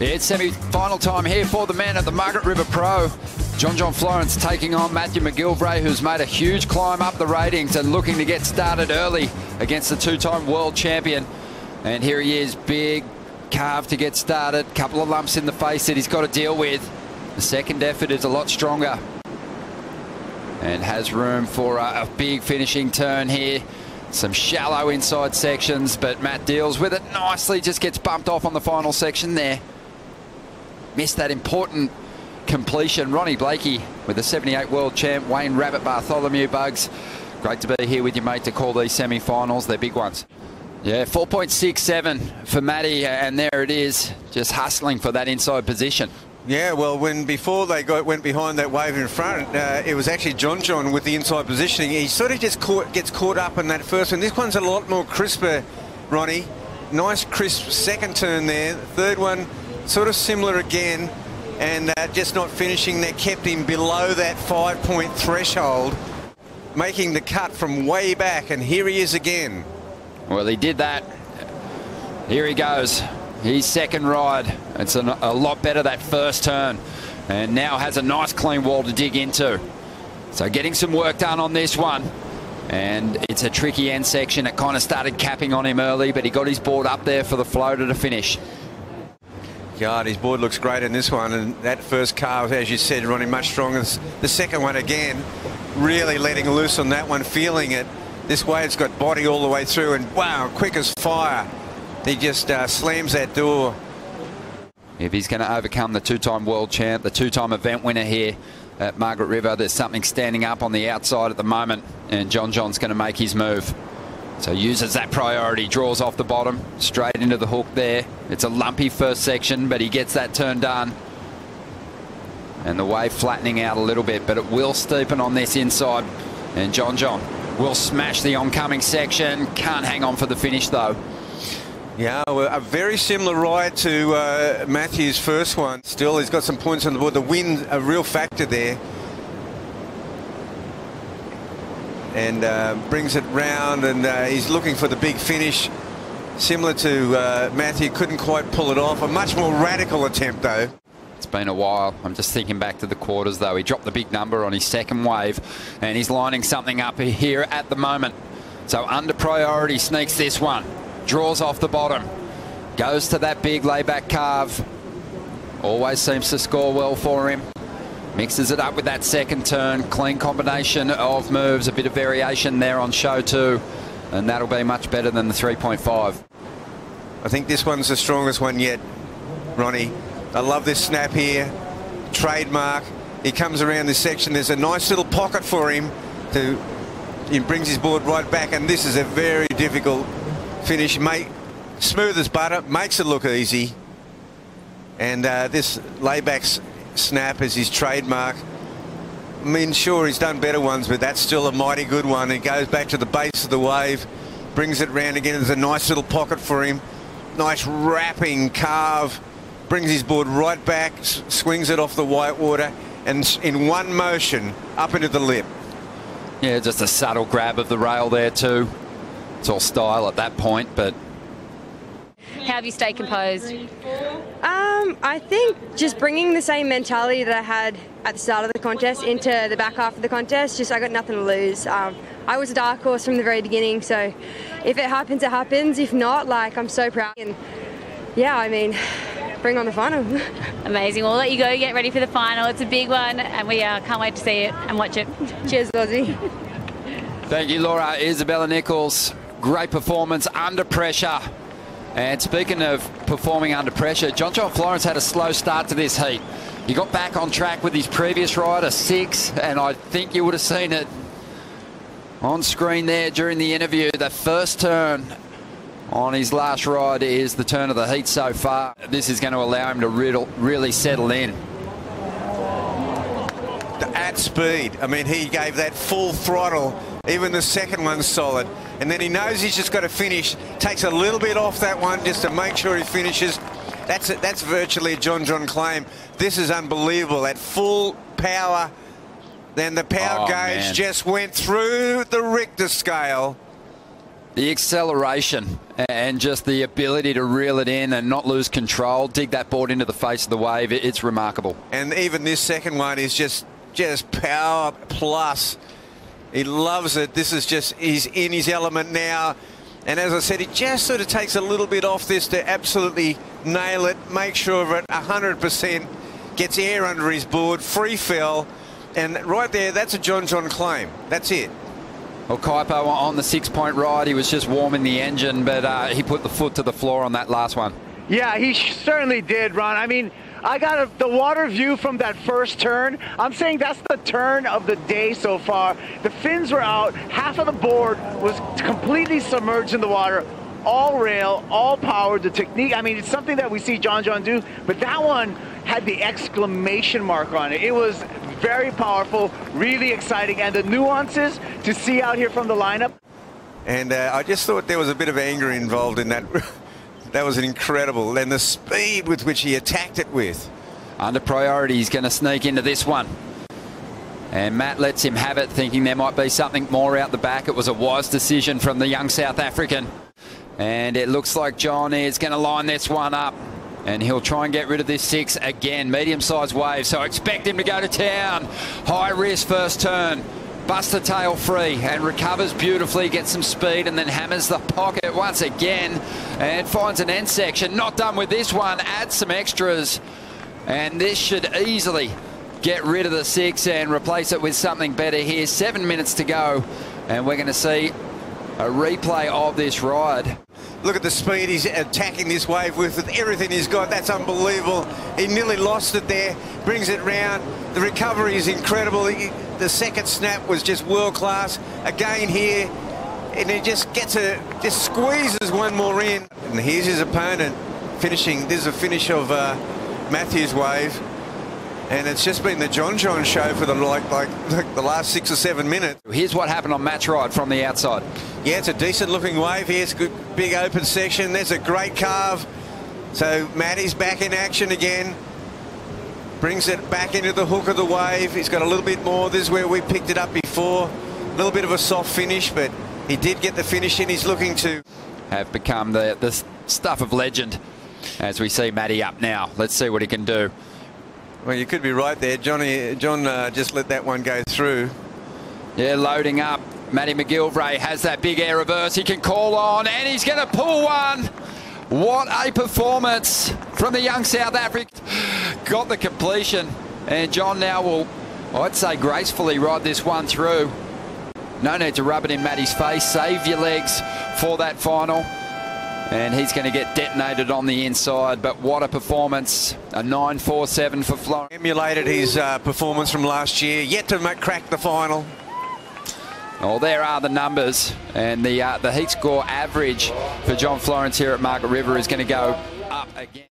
It's semi-final time here for the men at the Margaret River Pro. John John Florence taking on Matthew McGillivray, who's made a huge climb up the ratings and looking to get started early against the two-time world champion. And here he is, big calf to get started. Couple of lumps in the face that he's got to deal with. The second effort is a lot stronger and has room for a big finishing turn here. Some shallow inside sections, but Matt deals with it nicely. Just gets bumped off on the final section there. Missed that important completion. Ronnie Blakey with the 78 world champ, Wayne Rabbit Bartholomew Bugs. Great to be here with you, mate, to call these semi-finals. They're big ones. Yeah, 4.67 for Matty, and there it is, just hustling for that inside position. Yeah, well, before they went behind that wave in front, it was actually John John with the inside positioning. He sort of just gets caught up in that first one. This one's a lot more crisper, Ronnie. Nice crisp second turn there. Third one, sort of similar again, and just not finishing. That kept him below that 5-point threshold, making the cut from way back, and here he is again. Well, he did that. Here he goes. His second ride, it's a lot better that first turn, and now has a nice clean wall to dig into. So getting some work done on this one, and it's a tricky end section. It kind of started capping on him early, but he got his board up there for the floater to finish. God, his board looks great in this one, and that first carve, as you said, Ronnie, much stronger. The second one again, really letting loose on that one, feeling it. This wave's got body all the way through, and wow, quick as fire. He just slams that door. If he's going to overcome the two-time world champ, the two-time event winner here at Margaret River, there's something standing up on the outside at the moment, and John John's going to make his move. So uses that priority, draws off the bottom, straight into the hook there. It's a lumpy first section, but he gets that turn done. And the wave flattening out a little bit, but it will steepen on this inside, and John John will smash the oncoming section. Can't hang on for the finish, though. Yeah, well, a very similar ride to Matthew's first one. Still, he's got some points on the board. The wind, a real factor there. And brings it round, and he's looking for the big finish. Similar to Matthew, couldn't quite pull it off. A much more radical attempt, though. It's been a while. I'm just thinking back to the quarters, though. He dropped the big number on his second wave, and he's lining something up here at the moment. So under priority sneaks this one. Draws off the bottom, goes to that big layback carve, always seems to score well for him, mixes it up with that second turn, clean combination of moves, a bit of variation there on show two, and that'll be much better than the 3.5. I think this one's the strongest one yet, Ronnie. I love this snap here, trademark. He comes around this section, there's a nice little pocket for him, he brings his board right back, and this is a very difficult finish, mate. Smooth as butter, makes it look easy, and this layback snap is his trademark. I mean, sure, he's done better ones, but that's still a mighty good one. He goes back to the base of the wave, brings it round again. There's a nice little pocket for him, nice wrapping carve, brings his board right back, swings it off the white water, and in one motion up into the lip. Yeah, just a subtle grab of the rail there too. It's all style at that point, but... How have you stayed composed? I think just bringing the same mentality that I had at the start of the contest into the back half of the contest, just I got nothing to lose. I was a dark horse from the very beginning, so if it happens, it happens. If not, like, I'm so proud. And yeah, I mean, bring on the final. Amazing. We'll let you go, get ready for the final. It's a big one, and we can't wait to see it and watch it. Cheers, Aussie. Thank you, Laura. Isabella Nichols. Great performance under pressure. And speaking of performing under pressure, John John Florence had a slow start to this heat. He got back on track with his previous ride, a 6, and I think you would have seen it on screen there during the interview. The first turn on his last ride is the turn of the heat so far. This is going to allow him to really settle in. At speed, I mean, he gave that full throttle. Even the second one's solid. And then he knows he's just got to finish. Takes a little bit off that one just to make sure he finishes. That's it. That's virtually a John John claim. This is unbelievable. At full power, then the power gauge just went through the Richter scale. The acceleration and just the ability to reel it in and not lose control, dig that board into the face of the wave, it's remarkable. And even this second one is just power plus. He loves it. This is just, he's in his element now. And as I said, he just sort of takes a little bit off this to absolutely nail it, make sure of it 100%, gets air under his board, free fell, and right there, that's a John John claim. That's it. Well, Kaipo on the six-point ride, he was just warming the engine, but he put the foot to the floor on that last one. Yeah, he certainly did, Ron. I mean, I got the water view from that first turn. I'm saying that's the turn of the day so far. The fins were out. Half of the board was completely submerged in the water. All rail, all power, the technique. I mean, it's something that we see John John do, but that one had the exclamation mark on it. It was very powerful, really exciting, and the nuances to see out here from the lineup. And I just thought there was a bit of anger involved in that. That was incredible, and the speed with which he attacked it with. Under priority, he's going to sneak into this one. And Matt lets him have it, thinking there might be something more out the back. It was a wise decision from the young South African. And it looks like John is going to line this one up. And he'll try and get rid of this six again. Medium-sized wave, so expect him to go to town. High risk first turn. Busts the tail free and recovers beautifully, gets some speed and then hammers the pocket once again and finds an end section. Not done with this one, adds some extras. And this should easily get rid of the six and replace it with something better here. 7 minutes to go and we're going to see a replay of this ride. Look at the speed he's attacking this wave with everything he's got. That's unbelievable. He nearly lost it there, brings it round. The recovery is incredible. The second snap was just world class. Again here, and he just gets just squeezes one more in. And here's his opponent finishing. This is a finish of Matthew's wave. And it's just been the John John show for the like the last 6 or 7 minutes. Here's what happened on Match Ride from the outside. Yeah, it's a decent looking wave here. It's a good, big open section. There's a great carve. So Matty's back in action again. Brings it back into the hook of the wave. He's got a little bit more. This is where we picked it up before. A little bit of a soft finish, but he did get the finish in. He's looking to have become the stuff of legend as we see Matty up now. Let's see what he can do. Well, you could be right there. John just let that one go through. Yeah, loading up. Matty McGillivray has that big air reverse he can call on, and he's going to pull one. What a performance from the young South African. Got the completion, and John now will, I'd say, gracefully ride this one through. No need to rub it in Matty's face. Save your legs for that final. And he's going to get detonated on the inside, but what a performance. A 9.47 for Florence. Emulated his performance from last year, yet to crack the final. Well, there are the numbers, and the heat score average for John Florence here at Margaret River is going to go up again.